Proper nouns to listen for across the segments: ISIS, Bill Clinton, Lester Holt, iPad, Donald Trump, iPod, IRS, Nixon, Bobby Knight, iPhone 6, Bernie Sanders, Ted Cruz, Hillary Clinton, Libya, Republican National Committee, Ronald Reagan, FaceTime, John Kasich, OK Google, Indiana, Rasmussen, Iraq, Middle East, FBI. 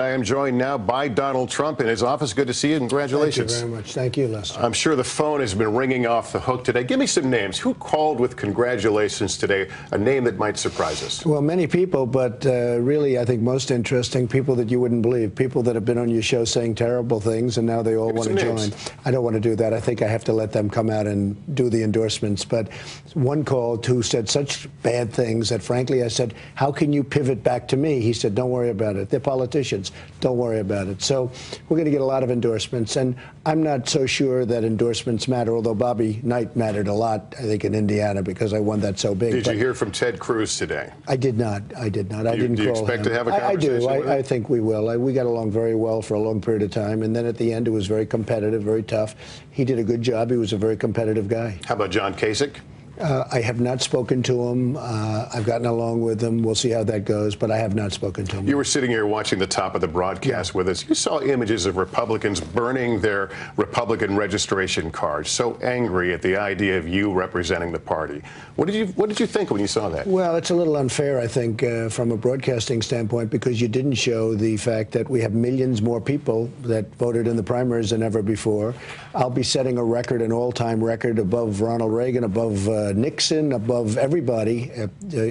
I am joined now by Donald Trump in his office. Good to see you. Congratulations. Thank you very much. Thank you, Lester. I'm sure the phone has been ringing off the hook today. Give me some names. Who called with congratulations today? A name that might surprise us. Well, many people, but really, I think most interesting, people that you wouldn't believe. People that have been on your show saying terrible things, and now they all want to join. I don't want to do that. I think I have to let them come out and do the endorsements. But one called who said such bad things that, frankly, I said, how can you pivot back to me? He said, don't worry about it. They're politicians. Don't worry about it. So we're going to get a lot of endorsements, and I'm not so sure that endorsements matter, although Bobby Knight mattered a lot, I think, in Indiana, because I won that so big. Did you hear from Ted Cruz today? I did not. I did not. I didn't call him. Do you expect to have a conversation? I do. I think we will. We got along very well for a long period of time, and then at the end it was very competitive, very tough. He did a good job. He was a very competitive guy. How about John Kasich? I have not spoken to him. I've gotten along with him. We'll see how that goes, but I have not spoken to him. You were sitting here watching the top of the broadcast with us. You saw images of Republicans burning their Republican registration cards, so angry at the idea of you representing the party. What did you think when you saw that? Well, it's a little unfair, I think, from a broadcasting standpoint, because you didn't show the fact that we have millions more people that voted in the primaries than ever before. I'll be setting a record, an all-time record, above Ronald Reagan, above Nixon, above everybody.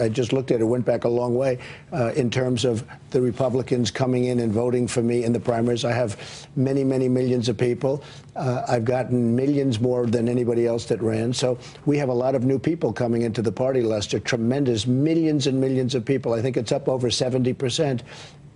I just looked at it, went back a long way in terms of the Republicans coming in and voting for me in the primaries. I have many, many millions of people. I've gotten millions more than anybody else that ran. So we have a lot of new people coming into the party, Lester. Tremendous, millions and millions of people. I think it's up over 70%.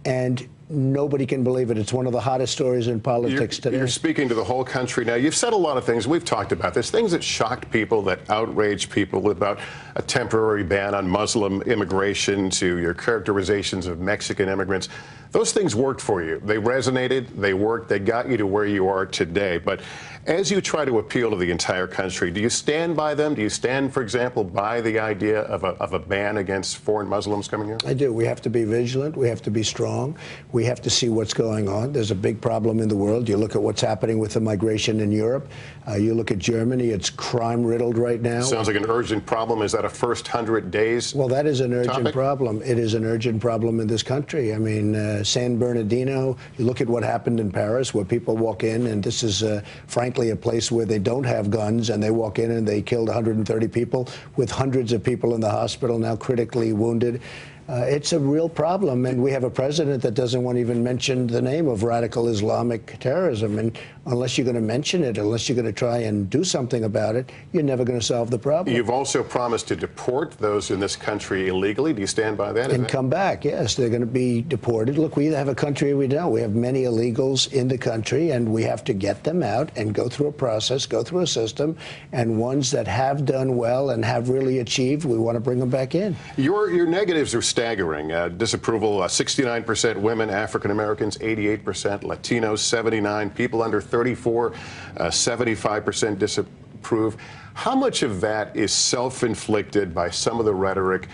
And nobody can believe it. It's one of the hottest stories in politics today. You're speaking to the whole country now. You've said a lot of things. We've talked about this. Things that shocked people, that outraged people, about a temporary ban on Muslim immigration to your characterizations of Mexican immigrants. Those things worked for you. They resonated. They worked. They got you to where you are today. But as you try to appeal to the entire country, do you stand by them? Do you stand, for example, by the idea of a ban against foreign Muslims coming here? I do. We have to be vigilant. We have to be strong. We have to see what's going on. There's a big problem in the world. You look at what's happening with the migration in Europe. You look at Germany. It's crime-riddled right now. Sounds like an urgent problem. Is that a first 100 days? Well, that is an urgent problem. It is an urgent problem in this country. I mean, San Bernardino, you look at what happened in Paris, where people walk in, and this is, frankly, a place where they don't have guns, and they walk in and they killed 130 people, with hundreds of people in the hospital now critically wounded. It's a real problem, and we have a president that doesn't want to even mention the name of radical Islamic terrorism. And unless you're going to mention it, unless you're going to try and do something about it, you're never going to solve the problem. You've also promised to deport those in this country illegally. Do you stand by that? And come back, yes. They're going to be deported. Look, we either have a country or we don't. We have many illegals in the country, and we have to get them out and go through a process, go through a system, and ones that have done well and have really achieved, we want to bring them back in. Your negatives are staggering. Disapproval, 69% women, African Americans, 88%, Latinos, 79%, people under 34, 75% disapprove. How much of that is self-inflicted by some of the rhetoric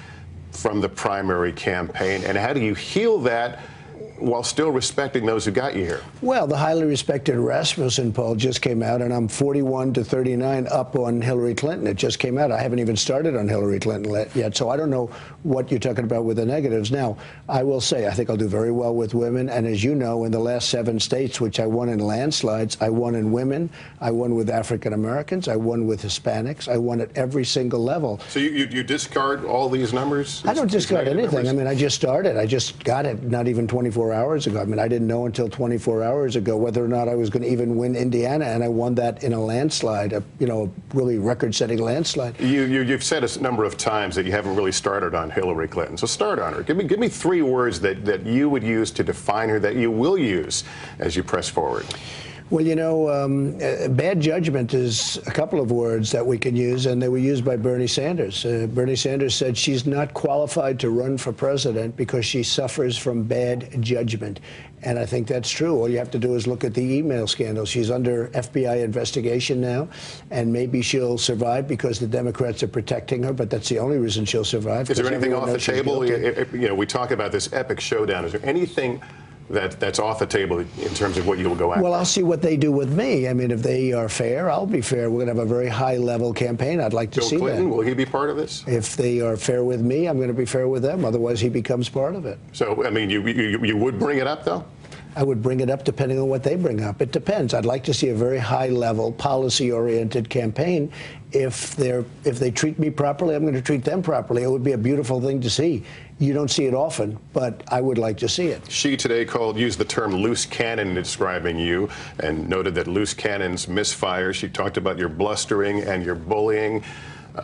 from the primary campaign, and how do you heal that while still respecting those who got you here? Well, the highly respected Rasmussen poll just came out, and I'm 41 to 39 up on Hillary Clinton. It just came out. I haven't even started on Hillary Clinton yet, so I don't know what you're talking about with the negatives. Now, I will say, I think I'll do very well with women, and as you know, in the last 7 states, which I won in landslides, I won in women, I won with African Americans, I won with Hispanics, I won at every single level. So you discard all these numbers? I don't discard anything. I mean, I just started. I just got it not even 24 hours ago. I mean, I didn't know until 24 hours ago whether or not I was going to even win Indiana, and I won that in a landslide, a really record-setting landslide. You've said a number of times that you haven't really started on Hillary Clinton, so start on her. Give me 3 words that you would use to define her, that you will use as you press forward. Well, you know, bad judgment is a couple of words that we can use, and they were used by Bernie Sanders. Bernie Sanders said she's not qualified to run for president because she suffers from bad judgment. And I think that's true. All you have to do is look at the email scandal. She's under FBI investigation now, and maybe she'll survive because the Democrats are protecting her, but that's the only reason she'll survive. Is there anything off the table? You know, we talk about this epic showdown. Is there anything that's off the table in terms of what you will go after? Well, I'll see what they do with me. I mean, if they are fair, I'll be fair. We're going to have a very high-level campaign. I'd like to see that. Bill Clinton, will he be part of this? If they are fair with me, I'm going to be fair with them. Otherwise, he becomes part of it. So, I mean, you would bring it up, though? I would bring it up depending on what they bring up. It depends. I'd like to see a very high-level, policy-oriented campaign. If they treat me properly, I'm going to treat them properly. It would be a beautiful thing to see. You don't see it often, but I would like to see it. She today used the term loose cannon describing you and noted that loose cannons misfire. She talked about your blustering and your bullying.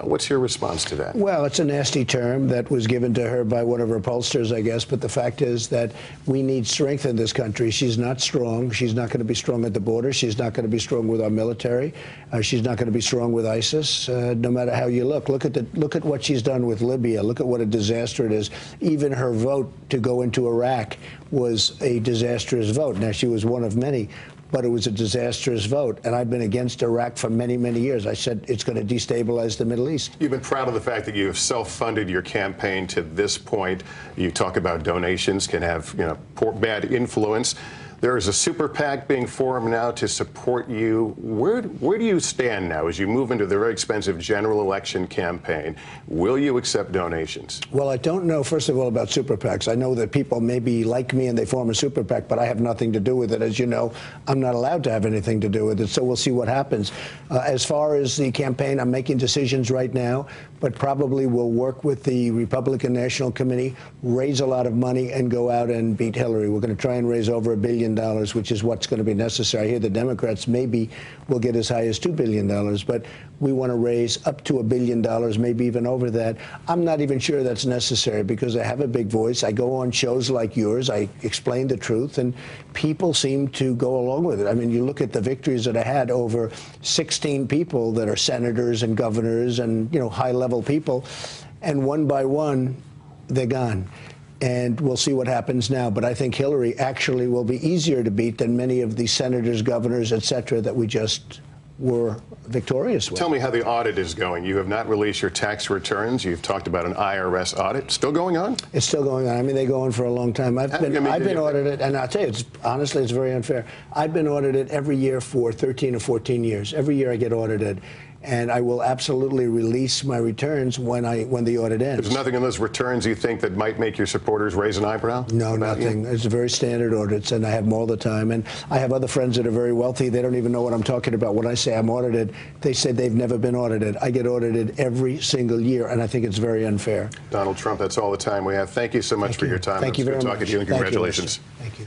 What's your response to that? Well, it's a nasty term that was given to her by one of her pollsters, I guess, but the fact is that we need strength in this country. She's not strong. She's not going to be strong at the border. She's not going to be strong with our military. She's not going to be strong with ISIS, no matter how you look. Look at what she's done with Libya. Look at what a disaster it is. Even her vote to go into Iraq was a disastrous vote. Now, she was one of many, but it was a disastrous vote. And I've been against Iraq for many, many years. I said it's going to destabilize the Middle East. You've been proud of the fact that you have self-funded your campaign to this point. You talk about donations can have, you know, poor, bad influence. There is a super PAC being formed now to support you. Where do you stand now as you move into the very expensive general election campaign? Will you accept donations? Well, I don't know, first of all, about super PACs. I know that people maybe like me and they form a super PAC, but I have nothing to do with it. As you know, I'm not allowed to have anything to do with it, so we'll see what happens. As far as the campaign, I'm making decisions right now, but probably we'll work with the Republican National Committee, raise a lot of money, and go out and beat Hillary. We're going to try and raise over $1 billion, which is what's going to be necessary. I hear the Democrats maybe will get as high as $2 billion, but we want to raise up to $1 billion, maybe even over that. I'm not even sure that's necessary because I have a big voice. I go on shows like yours. I explain the truth, and people seem to go along with it. I mean, you look at the victories that I had over 16 people that are senators and governors and, you know, high-level people, and one by one, they're gone. And we'll see what happens now. But I think Hillary actually will be easier to beat than many of the senators, governors, et cetera, that we just were victorious with. Tell me how the audit is going. You have not released your tax returns. You've talked about an IRS audit. Still going on? It's still going on. I mean, they go on for a long time. I've been audited, and I'll tell you, it's, honestly, it's very unfair. I've been audited every year for 13 or 14 years. Every year I get audited. And I will absolutely release my returns when the audit ends. There's nothing in those returns you think that might make your supporters raise an eyebrow? No, nothing. It's very standard audits, and I have them all the time. And I have other friends that are very wealthy. They don't even know what I'm talking about. When I say I'm audited, they say they've never been audited. I get audited every single year, and I think it's very unfair. Donald Trump, that's all the time we have. Thank you so much for your time. Thank you very much. Good talking to you, and congratulations. Thank you.